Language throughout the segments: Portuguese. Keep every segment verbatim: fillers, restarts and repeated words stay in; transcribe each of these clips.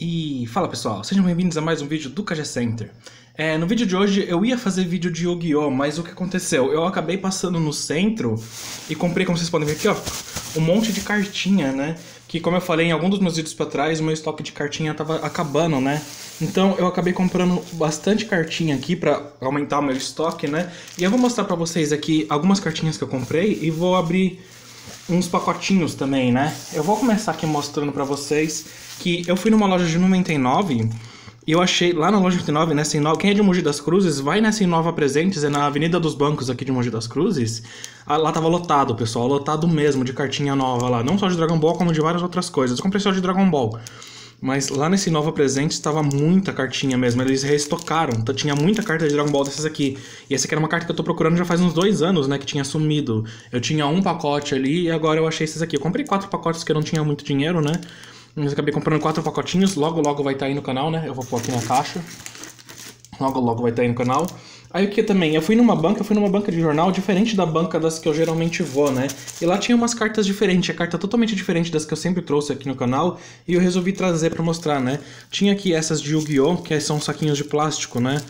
E fala pessoal, sejam bem-vindos a mais um vídeo do K G Center. É, no vídeo de hoje eu ia fazer vídeo de Yu-Gi-Oh, mas o que aconteceu? Eu acabei passando no centro e comprei, como vocês podem ver aqui, ó, um monte de cartinha, né? Que, como eu falei em algum dos meus vídeos pra trás, o meu estoque de cartinha tava acabando, né? Então eu acabei comprando bastante cartinha aqui pra aumentar o meu estoque, né? E eu vou mostrar pra vocês aqui algumas cartinhas que eu comprei e vou abrir uns pacotinhos também, né? Eu vou começar aqui mostrando pra vocês que eu fui numa loja de noventa e nove e eu achei, lá na loja de noventa e nove, nessa Inova, quem é de Mogi das Cruzes, vai nessa Inova Presentes, é na Avenida dos Bancos aqui de Mogi das Cruzes. Lá tava lotado, pessoal, lotado mesmo, de cartinha nova lá, não só de Dragon Ball, como de várias outras coisas. Eu comprei só de Dragon Ball, mas lá nesse Inova Presentes tava muita cartinha mesmo, eles reestocaram, então tinha muita carta de Dragon Ball dessas aqui. E essa aqui era uma carta que eu tô procurando já faz uns dois anos, né, que tinha sumido. Eu tinha um pacote ali e agora eu achei esses aqui. Eu comprei quatro pacotes que eu não tinha muito dinheiro, né? Mas acabei comprando quatro pacotinhos, logo logo vai estar aí no canal, né? Eu vou pôr aqui na caixa. Logo logo vai estar aí no canal. Aí o que também? Eu fui numa banca, eu fui numa banca de jornal diferente da banca das que eu geralmente vou, né? E lá tinha umas cartas diferentes, a carta totalmente diferente das que eu sempre trouxe aqui no canal. E eu resolvi trazer pra mostrar, né? Tinha aqui essas de Yu-Gi-Oh, que são saquinhos de plástico, né?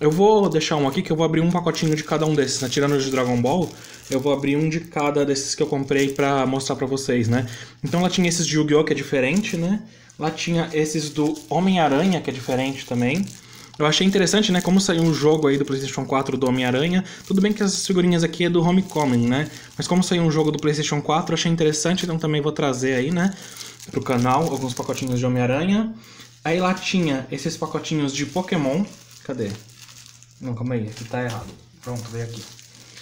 Eu vou deixar um aqui que eu vou abrir um pacotinho de cada um desses, né? Tirando os de Dragon Ball, eu vou abrir um de cada desses que eu comprei pra mostrar pra vocês, né? Então lá tinha esses de Yu-Gi-Oh! Que é diferente, né? Lá tinha esses do Homem-Aranha, que é diferente também. Eu achei interessante, né? Como saiu um jogo aí do PlayStation quatro do Homem-Aranha. Tudo bem que essas figurinhas aqui é do Homecoming, né? Mas como saiu um jogo do PlayStation quatro, eu achei interessante, então também vou trazer aí, né? Pro canal, alguns pacotinhos de Homem-Aranha. Aí lá tinha esses pacotinhos de Pokémon. Cadê? Não, calma aí, aqui tá errado. Pronto, veio aqui.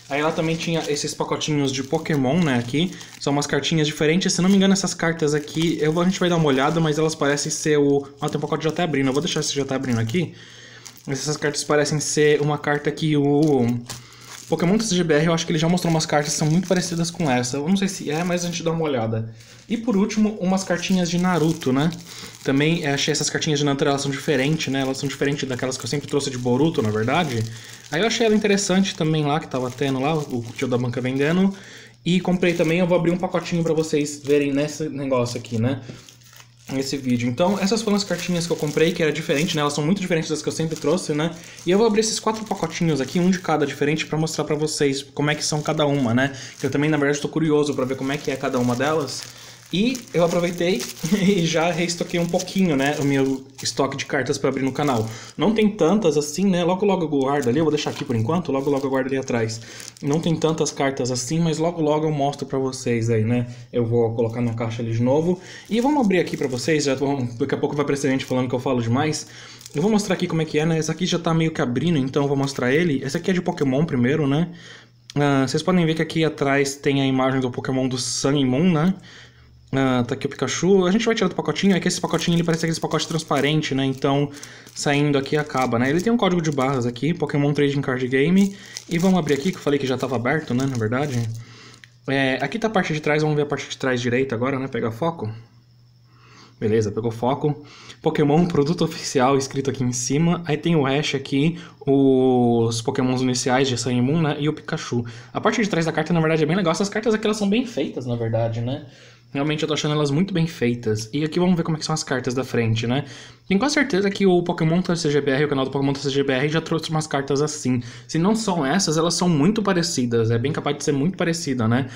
Aí lá também tinha esses pacotinhos de Pokémon, né, aqui. São umas cartinhas diferentes, se não me engano essas cartas aqui, eu, a gente vai dar uma olhada, mas elas parecem ser o... Ah, tem um pacote já tá abrindo, eu vou deixar esse já tá abrindo aqui. Mas essas cartas parecem ser uma carta que o... Pokémon T C G B R, eu acho que ele já mostrou umas cartas que são muito parecidas com essa. Eu não sei se é, mas a gente dá uma olhada. E por último, umas cartinhas de Naruto, né? Também achei essas cartinhas de Naruto, elas são diferentes, né? Elas são diferentes daquelas que eu sempre trouxe de Boruto, na verdade. Aí eu achei ela interessante também lá, que tava tendo lá, o tio da banca vendendo. E comprei também, eu vou abrir um pacotinho pra vocês verem nesse negócio aqui, né? Nesse vídeo. Então, essas foram as cartinhas que eu comprei, que era diferente, né? Elas são muito diferentes das que eu sempre trouxe, né? E eu vou abrir esses quatro pacotinhos aqui, um de cada diferente, pra mostrar pra vocês como é que são cada uma, né? Eu também, na verdade, tô curioso pra ver como é que é cada uma delas. E eu aproveitei e já reestoquei um pouquinho, né, o meu estoque de cartas pra abrir no canal. Não tem tantas assim, né, logo logo eu guardo ali, eu vou deixar aqui por enquanto, logo logo eu guardo ali atrás. Não tem tantas cartas assim, mas logo logo eu mostro pra vocês aí, né. Eu vou colocar na caixa ali de novo. E vamos abrir aqui pra vocês, já vamos, daqui a pouco vai aparecer gente falando que eu falo demais. Eu vou mostrar aqui como é que é, né, esse aqui já tá meio que abrindo, então eu vou mostrar ele. Esse aqui é de Pokémon primeiro, né. Uh, vocês podem ver que aqui atrás tem a imagem do Pokémon do Sun and Moon, né. Uh, tá aqui o Pikachu, a gente vai tirar do pacotinho, é que esse pacotinho ele parece aquele pacote transparente, né, então saindo aqui acaba, né, ele tem um código de barras aqui, Pokémon Trading Card Game, e vamos abrir aqui, que eu falei que já tava aberto, né, na verdade, é, aqui tá a parte de trás, vamos ver a parte de trás direita agora, né, pegar foco, beleza, pegou foco, Pokémon, produto oficial escrito aqui em cima, aí tem o hash aqui, os Pokémons iniciais de Sun and Moon, né, e o Pikachu, a parte de trás da carta na verdade é bem legal, essas cartas aqui elas são bem feitas na verdade, né. Realmente eu tô achando elas muito bem feitas. E aqui vamos ver como é que são as cartas da frente, né? Tenho quase certeza que o Pokémon T C G B R, o canal do Pokémon T C G B R, já trouxe umas cartas assim. Se não são essas, elas são muito parecidas. É bem capaz de ser muito parecida, né?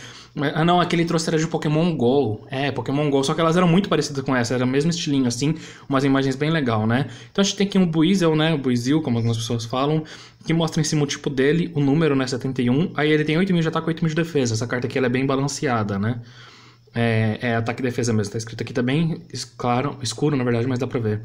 Ah não, aquele trouxe era de Pokémon Gol. É, Pokémon Gol, só que elas eram muito parecidas com essa. Era o mesmo estilinho assim, umas imagens bem legal, né? Então a gente tem aqui um Buizel, né? O Buizel, como algumas pessoas falam, que mostra em cima o tipo dele, o número, né? setenta e um. Aí ele tem oito mil de ataque e oito mil de defesa. Essa carta aqui ela é bem balanceada, né? É, é ataque e defesa mesmo, tá escrito aqui também, claro, escuro na verdade, mas dá pra ver.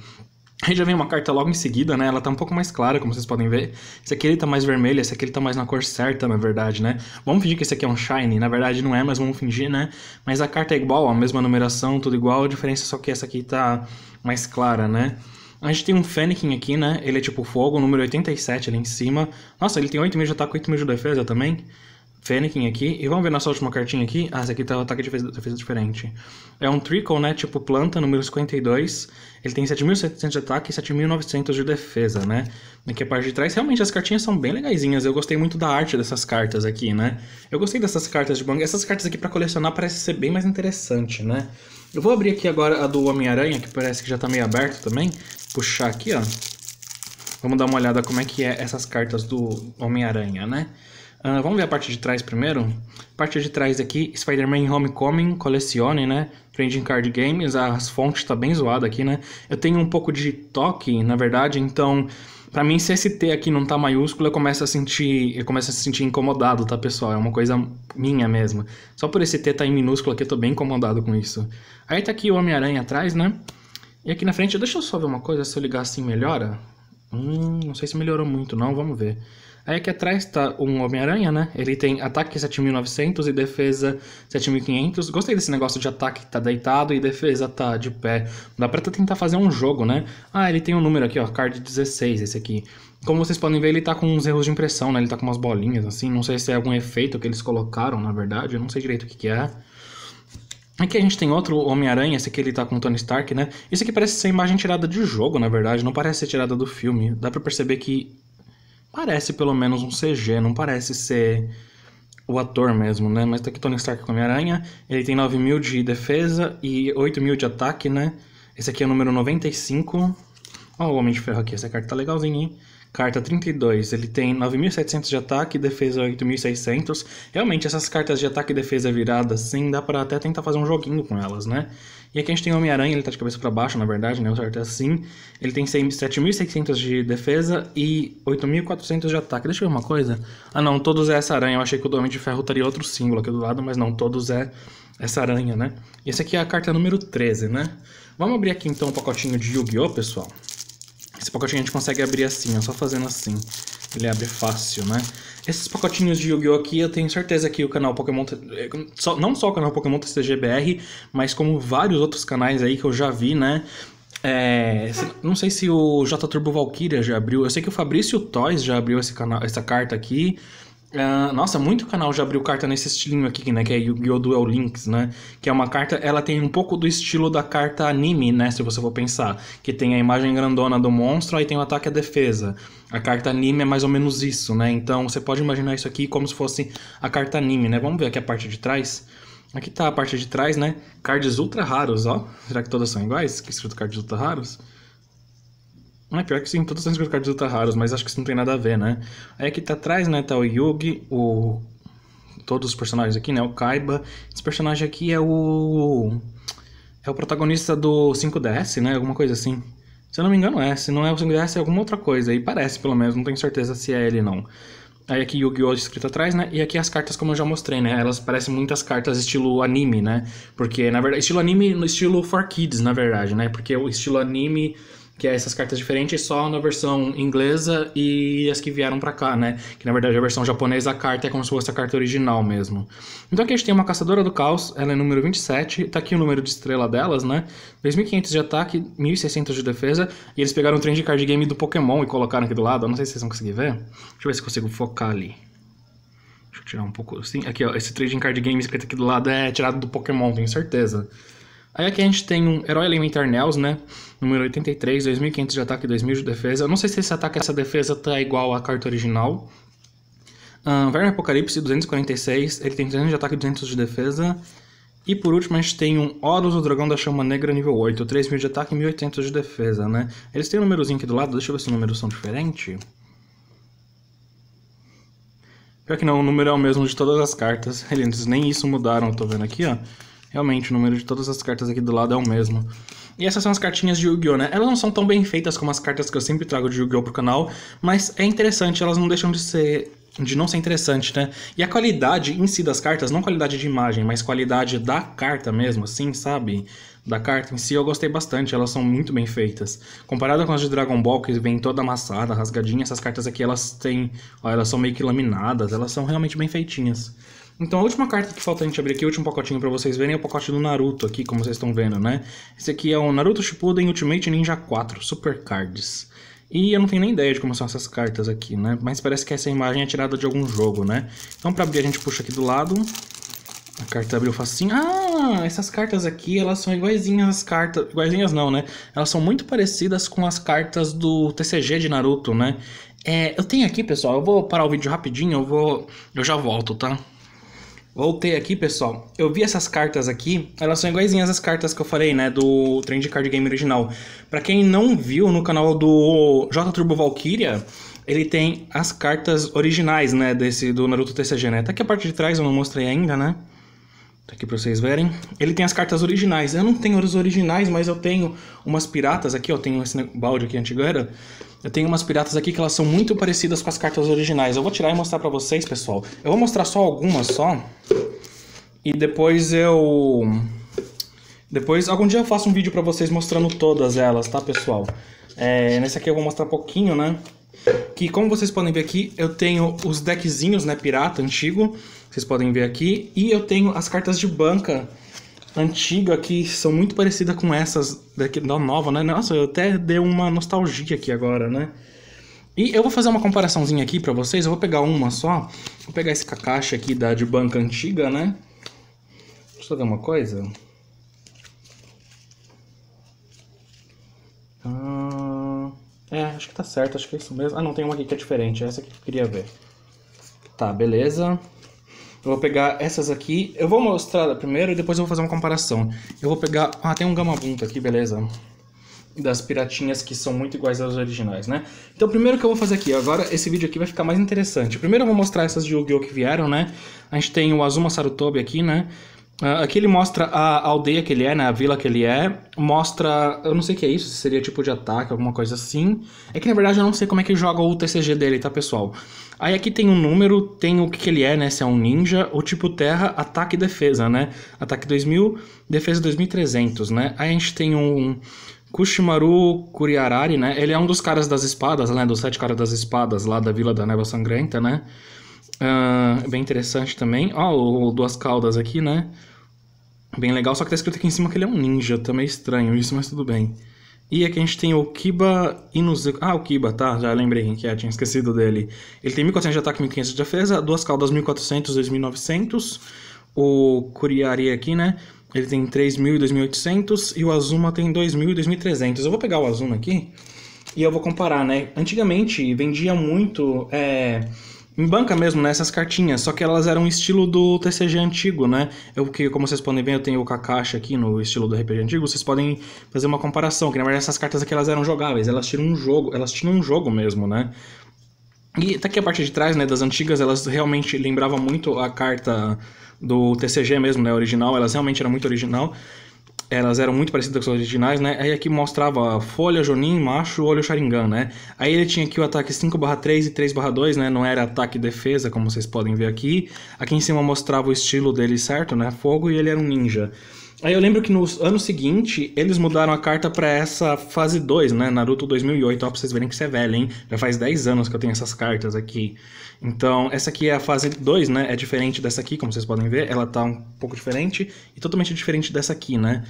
Aí já vem uma carta logo em seguida, né, ela tá um pouco mais clara, como vocês podem ver. Esse aqui ele tá mais vermelho, esse aqui ele tá mais na cor certa, na verdade, né. Vamos fingir que esse aqui é um shiny, na verdade não é, mas vamos fingir, né. Mas a carta é igual, a mesma numeração, tudo igual, a diferença é só que essa aqui tá mais clara, né. A gente tem um Fennekin aqui, né, ele é tipo fogo, número oitenta e sete ali em cima. Nossa, ele tem oito mil de ataque e oito mil de defesa também. Fennekin aqui, e vamos ver nossa última cartinha aqui. Ah, essa aqui tá o ataque de defesa, defesa diferente. É um Tricol, né, tipo planta, número cinquenta e dois. Ele tem sete mil e setecentos de ataque e sete mil e novecentos de defesa, né. Aqui a parte de trás, realmente as cartinhas são bem legaisinhas. Eu gostei muito da arte dessas cartas aqui, né. Eu gostei dessas cartas de banco. Essas cartas aqui pra colecionar parece ser bem mais interessante, né. Eu vou abrir aqui agora a do Homem-Aranha, que parece que já tá meio aberto também. Puxar aqui, ó. Vamos dar uma olhada como é que é essas cartas do Homem-Aranha, né. Uh, vamos ver a parte de trás primeiro. Parte de trás aqui, Spider-Man Homecoming, colecione, né? Trending Card Games, as fontes tá bem zoada aqui, né? Eu tenho um pouco de toque, na verdade, então... Pra mim, se esse T aqui não tá maiúsculo, eu começo a sentir, eu começo a se sentir incomodado, tá, pessoal? É uma coisa minha mesmo. Só por esse T tá em minúsculo aqui, eu tô bem incomodado com isso. Aí tá aqui o Homem-Aranha atrás, né? E aqui na frente, deixa eu só ver uma coisa, se eu ligar assim melhora? Hum, não sei se melhorou muito não, vamos ver. Aí aqui atrás tá um Homem-Aranha, né? Ele tem ataque sete mil e novecentos e defesa sete mil e quinhentos. Gostei desse negócio de ataque que tá deitado e defesa tá de pé. Dá pra tentar fazer um jogo, né? Ah, ele tem um número aqui, ó, card dezesseis, esse aqui. Como vocês podem ver, ele tá com uns erros de impressão, né? Ele tá com umas bolinhas, assim. Não sei se é algum efeito que eles colocaram, na verdade. Eu não sei direito o que que é. Aqui a gente tem outro Homem-Aranha, esse aqui ele tá com o Tony Stark, né? Isso aqui parece ser imagem tirada de jogo, na verdade. Não parece ser tirada do filme. Dá pra perceber que... Parece pelo menos um C G, não parece ser o ator mesmo, né? Mas tá aqui Tony Stark com a Homem-Aranha, ele tem nove mil de defesa e oito mil de ataque, né? Esse aqui é o número noventa e cinco. Ó, o Homem de Ferro aqui, essa carta tá legalzinha, hein? Carta trinta e dois, ele tem nove mil e setecentos de ataque e defesa oito mil e seiscentos. Realmente, essas cartas de ataque e defesa viradas, sim, dá pra até tentar fazer um joguinho com elas, né? E aqui a gente tem o Homem-Aranha, ele tá de cabeça pra baixo, na verdade, né? O certo é assim. Ele tem sete mil e seiscentos de defesa e oito mil e quatrocentos de ataque. Deixa eu ver uma coisa. Ah, não, todos é essa aranha. Eu achei que o do Homem de Ferro estaria outro símbolo aqui do lado, mas não, todos é essa aranha, né? E essa aqui é a carta número treze, né? Vamos abrir aqui, então, o um pacotinho de Yu-Gi-Oh, pessoal. Esse pacotinho a gente consegue abrir assim, ó, só fazendo assim. Ele abre fácil, né? Esses pacotinhos de Yu-Gi-Oh! Aqui, eu tenho certeza que o canal Pokémon... Não só o canal Pokémon T C G B R, mas como vários outros canais aí que eu já vi, né? É, não sei se o J-Turbo Valkyria já abriu. Eu sei que o Fabrício Toys já abriu esse canal, essa carta aqui. Uh, nossa, muito canal já abriu carta nesse estilinho aqui, né? Que é Yu-Gi-Oh! Duel Links, né? Que é uma carta... Ela tem um pouco do estilo da carta anime, né? Se você for pensar. Que tem a imagem grandona do monstro, aí tem o ataque e a defesa. A carta anime é mais ou menos isso, né? Então, você pode imaginar isso aqui como se fosse a carta anime, né? Vamos ver aqui a parte de trás. Aqui tá a parte de trás, né? Cards ultra raros, ó. Será que todas são iguais? Que escrito cards ultra raros? É pior que sim, todos são escritos cards ultra raros, mas acho que isso não tem nada a ver, né? Aí aqui tá atrás, né, tá o Yugi, o... Todos os personagens aqui, né, o Kaiba. Esse personagem aqui é o... É o protagonista do cinco D S, né, alguma coisa assim. Se eu não me engano é, se não é o cinco D S é alguma outra coisa, e parece pelo menos, não tenho certeza se é ele não. Aí aqui Yu-Gi-Oh! Escrito atrás, né? E aqui as cartas como eu já mostrei, né? Elas parecem muitas cartas estilo anime, né? Porque, na verdade, estilo anime no estilo for kids, na verdade, né? Porque o estilo anime... Que é essas cartas diferentes só na versão inglesa e as que vieram pra cá, né? Que na verdade a versão japonesa a carta é como se fosse a carta original mesmo. Então aqui a gente tem uma Caçadora do Caos, ela é número vinte e sete, tá aqui o número de estrela delas, né? dois mil e quinhentos de ataque, mil e seiscentos de defesa, e eles pegaram o Trend Card Game do Pokémon e colocaram aqui do lado, eu não sei se vocês vão conseguir ver. Deixa eu ver se consigo focar ali. Deixa eu tirar um pouco assim. Aqui ó, esse Trend Card Game escrito aqui do lado é tirado do Pokémon, tenho certeza. Aí aqui a gente tem um Herói Elemental Nells, né? Número oitenta e três, dois mil e quinhentos de ataque e dois mil de defesa. Eu não sei se esse ataque e essa defesa tá igual à carta original. Uh, Verme Apocalipse, duzentos e quarenta e seis. Ele tem trezentos de ataque e duzentos de defesa. E por último a gente tem um Horus, o Dragão da Chama Negra, nível oito. três mil de ataque e mil e oitocentos de defesa, né? Eles têm um númerozinho aqui do lado. Deixa eu ver se os números são diferentes. Pior que não, o número é o mesmo de todas as cartas. Eles nem isso mudaram, eu tô vendo aqui, ó. Realmente, o número de todas as cartas aqui do lado é o mesmo. E essas são as cartinhas de Yu-Gi-Oh, né? Elas não são tão bem feitas como as cartas que eu sempre trago de Yu-Gi-Oh pro canal, mas é interessante, elas não deixam de ser... de não ser interessante, né? E a qualidade em si das cartas, não qualidade de imagem, mas qualidade da carta mesmo, assim, sabe? Da carta em si eu gostei bastante, elas são muito bem feitas. Comparada com as de Dragon Ball, que vem toda amassada, rasgadinha, essas cartas aqui elas têm... Ó, elas são meio que laminadas, elas são realmente bem feitinhas. Então a última carta que falta a gente abrir aqui, o último pacotinho pra vocês verem, é o pacote do Naruto aqui, como vocês estão vendo, né? Esse aqui é o Naruto Shippuden Ultimate Ninja quatro, Super Cards. E eu não tenho nem ideia de como são essas cartas aqui, né? Mas parece que essa imagem é tirada de algum jogo, né? Então pra abrir a gente puxa aqui do lado. A carta abriu facinho. Ah, essas cartas aqui, elas são iguaizinhas as cartas... Iguaizinhas não, né? Elas são muito parecidas com as cartas do T C G de Naruto, né? É, eu tenho aqui, pessoal, eu vou parar o vídeo rapidinho, eu vou... Eu já volto, tá? Voltei aqui, pessoal. Eu vi essas cartas aqui, elas são iguaizinhas as cartas que eu falei, né, do Trend Card Game original. Pra quem não viu, no canal do J-Turbo Valkyria, ele tem as cartas originais, né, desse, do Naruto T C G, né. Tá aqui a parte de trás, eu não mostrei ainda, né. Tá aqui pra vocês verem. Ele tem as cartas originais. Eu não tenho as originais, mas eu tenho umas piratas aqui, ó. Eu tenho esse balde aqui, antigo era. Eu tenho umas piratas aqui que elas são muito parecidas com as cartas originais. Eu vou tirar e mostrar pra vocês, pessoal. Eu vou mostrar só algumas, só. E depois eu... Depois, algum dia eu faço um vídeo pra vocês mostrando todas elas, tá, pessoal? É, nesse aqui eu vou mostrar pouquinho, né? Que, como vocês podem ver aqui, eu tenho os deckzinhos, né, pirata, antigo. Vocês podem ver aqui. E eu tenho as cartas de banca antiga, que são muito parecidas com essas daqui, da nova, né? Nossa, eu até dei uma nostalgia aqui agora, né? E eu vou fazer uma comparaçãozinha aqui pra vocês. Eu vou pegar uma só. Vou pegar esse Kakashi aqui da de banca antiga, né? Deixa eu só ver uma coisa. Ah... É, acho que tá certo, acho que é isso mesmo. Ah, não, tem uma aqui que é diferente, essa aqui que eu queria ver. Tá, beleza. Eu vou pegar essas aqui, eu vou mostrar primeiro e depois eu vou fazer uma comparação. Eu vou pegar... Ah, tem um Gamabunta aqui, beleza. Das piratinhas que são muito iguais às originais, né? Então, primeiro que eu vou fazer aqui, agora esse vídeo aqui vai ficar mais interessante. Primeiro eu vou mostrar essas de Yu-Gi-Oh que vieram, né? A gente tem o Azuma Sarutobi aqui, né? Aqui ele mostra a aldeia que ele é, né? A vila que ele é. Mostra... Eu não sei o que é isso. Se seria tipo de ataque, alguma coisa assim. É que na verdade eu não sei como é que joga o T C G dele, tá, pessoal? Aí aqui tem um número, tem o que, que ele é, né? Se é um ninja. O tipo terra, ataque e defesa, né? Ataque dois mil, defesa dois mil e trezentos, né? Aí a gente tem um... Kushimaru Kuriarari, né? Ele é um dos caras das espadas, né? Dos sete caras das espadas lá da Vila da Neva Sangrenta, né? Uh, bem interessante também. Ó, oh, o Duas Caudas aqui, né? Bem legal, só que tá escrito aqui em cima que ele é um ninja. Tá meio estranho isso, mas tudo bem. E aqui a gente tem o Kiba Inuzuka. Ah, o Kiba, tá, já lembrei quem que é, tinha esquecido dele. Ele tem mil e quatrocentos de ataque, mil e quinhentos de defesa. Duas Caudas, mil e quatrocentos, dois mil e novecentos. O Kuriari aqui, né? Ele tem três mil e dois mil e oitocentos. E o Azuma tem dois mil e dois mil e trezentos. Eu vou pegar o Azuma aqui e eu vou comparar, né? Antigamente vendia muito... É... Em banca mesmo, né, essas cartinhas, só que elas eram estilo do T C G antigo, né? Eu, que, como vocês podem ver, eu tenho o Kakashi aqui no estilo do R P G antigo, vocês podem fazer uma comparação, que na verdade essas cartas aqui elas eram jogáveis, elas tinham um jogo, elas tinham um jogo mesmo, né? E tá aqui a parte de trás, né, das antigas, elas realmente lembravam muito a carta do T C G mesmo, né, original, elas realmente eram muito original. Elas eram muito parecidas com as originais, né? Aí aqui mostrava Folha, Jonin, Macho, Olho Sharingan, né? Aí ele tinha aqui o ataque cinco barra três e três barra dois, né? Não era ataque e defesa, como vocês podem ver aqui. Aqui em cima mostrava o estilo dele certo, né? Fogo, e ele era um ninja. Aí eu lembro que no ano seguinte, eles mudaram a carta pra essa fase dois, né? Naruto dois mil e oito, ó, pra vocês verem que isso é velho, hein? Já faz dez anos que eu tenho essas cartas aqui. Então, essa aqui é a fase dois, né? É diferente dessa aqui, como vocês podem ver. Ela tá um pouco diferente e totalmente diferente dessa aqui, né?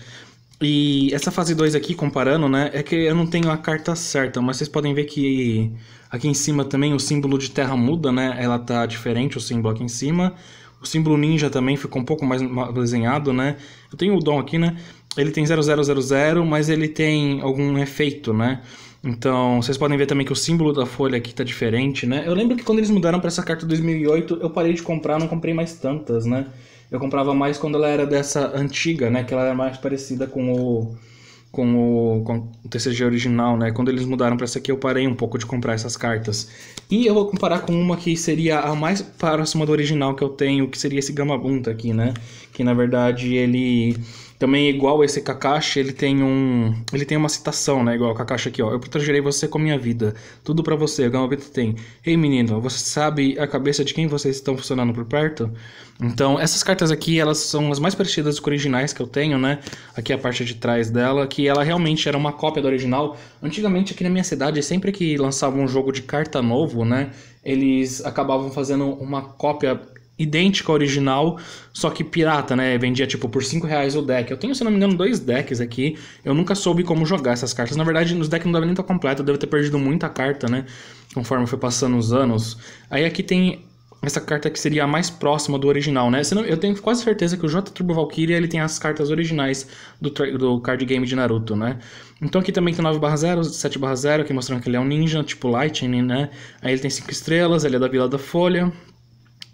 E essa fase dois aqui, comparando, né? É que eu não tenho a carta certa, mas vocês podem ver que aqui em cima também o símbolo de terra muda, né? Ela tá diferente, o símbolo aqui em cima. O símbolo ninja também ficou um pouco mais desenhado, né? Eu tenho o Dom aqui, né? Ele tem zero zero zero zero, mas ele tem algum efeito, né? Então, vocês podem ver também que o símbolo da folha aqui tá diferente, né? Eu lembro que quando eles mudaram pra essa carta dois mil e oito, eu parei de comprar, não comprei mais tantas, né? Eu comprava mais quando ela era dessa antiga, né? Que ela era mais parecida com o... Com o, com o T C G original, né? Quando eles mudaram pra essa aqui, eu parei um pouco de comprar essas cartas. E eu vou comparar com uma que seria a mais próxima do original que eu tenho, que seria esse Gamabunta aqui, né? Que, na verdade, ele... Também, igual esse Kakashi, ele tem um... Ele tem uma citação, né? Igual o Kakashi aqui, ó. Eu protegerei você com a minha vida. Tudo pra você. O Gamabunta tem... Ei, menino, você sabe a cabeça de quem vocês estão funcionando por perto? Então, essas cartas aqui, elas são as mais parecidas com originais que eu tenho, né? Aqui é a parte de trás dela, que ela realmente era uma cópia do original. Antigamente, aqui na minha cidade, sempre que lançavam um jogo de carta novo, né? Eles acabavam fazendo uma cópia idêntico ao original, só que pirata, né? Vendia tipo por cinco reais o deck. Eu tenho, se não me engano, dois decks aqui. Eu nunca soube como jogar essas cartas. Na verdade, nos decks não dava nem estar completo. Eu devo ter perdido muita carta, né? Conforme foi passando os anos. Aí aqui tem essa carta que seria a mais próxima do original, né? Eu tenho quase certeza que o J-Turbo Valkyria, ele tem as cartas originais do, do card game de Naruto, né? Então aqui também tem nove barra zero, sete barra zero, aqui mostrando que ele é um ninja, tipo Lightning, né? Aí ele tem cinco estrelas, ele é da Vila da Folha.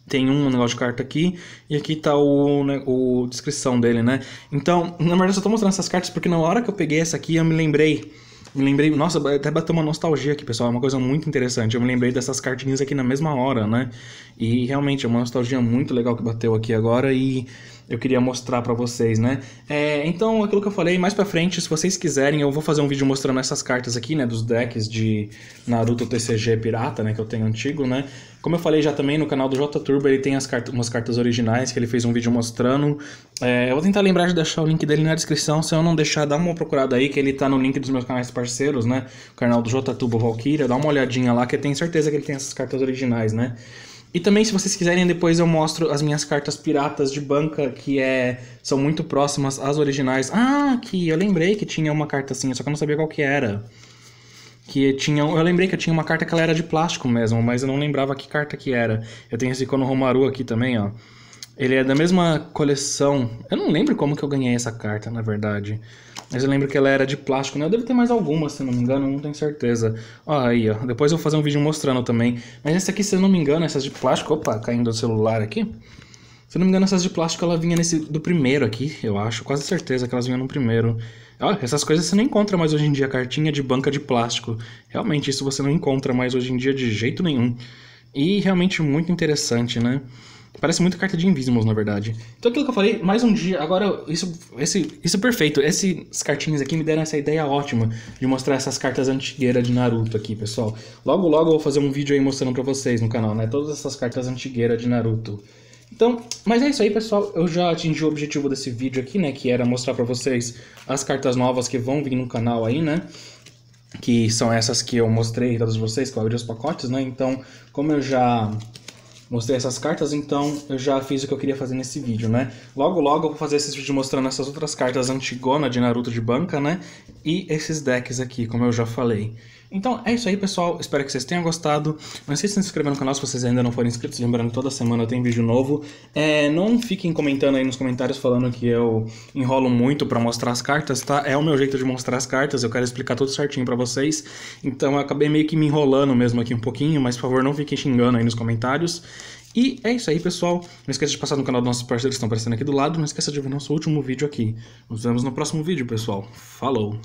Tem um negócio de carta aqui, e aqui tá o, né, o descrição dele, né? Então, na verdade, eu só tô mostrando essas cartas porque na hora que eu peguei essa aqui, eu me lembrei. Me lembrei, nossa, até bateu uma nostalgia aqui, pessoal, é uma coisa muito interessante. Eu me lembrei dessas cartinhas aqui na mesma hora, né? E realmente é uma nostalgia muito legal que bateu aqui agora e eu queria mostrar pra vocês, né? É, então, aquilo que eu falei, mais pra frente, se vocês quiserem, eu vou fazer um vídeo mostrando essas cartas aqui, né? Dos decks de Naruto T C G pirata, né? Que eu tenho antigo, né? Como eu falei já também no canal do J-Turbo, ele tem as cartas, umas cartas originais que ele fez um vídeo mostrando. É, eu vou tentar lembrar de deixar o link dele na descrição. Se eu não deixar, dá uma procurada aí, que ele tá no link dos meus canais parceiros, né? O canal do J-Turbo Valkyria, dá uma olhadinha lá, que eu tenho certeza que ele tem essas cartas originais, né? E também, se vocês quiserem, depois eu mostro as minhas cartas piratas de banca, que é, são muito próximas às originais. Ah, aqui, eu lembrei que tinha uma carta assim, só que eu não sabia qual que era. Que tinha, eu lembrei que eu tinha uma carta que ela era de plástico mesmo, mas eu não lembrava que carta que era. Eu tenho esse Kono Romaru aqui também, ó. Ele é da mesma coleção. Eu não lembro como que eu ganhei essa carta, na verdade. Mas eu lembro que ela era de plástico, né? Eu devo ter mais alguma, se não me engano, não tenho certeza. Ó, aí, ó. Depois eu vou fazer um vídeo mostrando também. Mas essa aqui, se eu não me engano, essas de plástico... Opa, caindo do celular aqui. Se eu não me engano, essas de plástico, ela vinha nesse do primeiro aqui, eu acho. Quase certeza que elas vinham no primeiro. Ó, essas coisas você não encontra mais hoje em dia. Cartinha de banca de plástico. Realmente, isso você não encontra mais hoje em dia de jeito nenhum. E realmente muito interessante, né? Parece muito carta de Invisimals, na verdade. Então aquilo que eu falei, mais um dia, agora, isso, esse, isso é perfeito. Essas cartinhas aqui me deram essa ideia ótima de mostrar essas cartas antigueiras de Naruto aqui, pessoal. Logo, logo eu vou fazer um vídeo aí mostrando pra vocês no canal, né? Todas essas cartas antigueiras de Naruto. Então, mas é isso aí, pessoal. Eu já atingi o objetivo desse vídeo aqui, né? Que era mostrar pra vocês as cartas novas que vão vir no canal aí, né? Que são essas que eu mostrei pra todos vocês, que eu abri os pacotes, né? Então, como eu já... mostrei essas cartas, então eu já fiz o que eu queria fazer nesse vídeo, né? Logo, logo eu vou fazer esses vídeos mostrando essas outras cartas antigona de Naruto de banca, né? E esses decks aqui, como eu já falei. Então é isso aí, pessoal. Espero que vocês tenham gostado. Não esqueça de se inscrever no canal se vocês ainda não forem inscritos. Lembrando que toda semana tem vídeo novo. É, não fiquem comentando aí nos comentários falando que eu enrolo muito pra mostrar as cartas, tá? É o meu jeito de mostrar as cartas. Eu quero explicar tudo certinho pra vocês. Então eu acabei meio que me enrolando mesmo aqui um pouquinho. Mas, por favor, não fiquem xingando aí nos comentários. E é isso aí, pessoal. Não esqueça de passar no canal dos nossos parceiros que estão aparecendo aqui do lado. Não esqueça de ver nosso último vídeo aqui. Nos vemos no próximo vídeo, pessoal. Falou!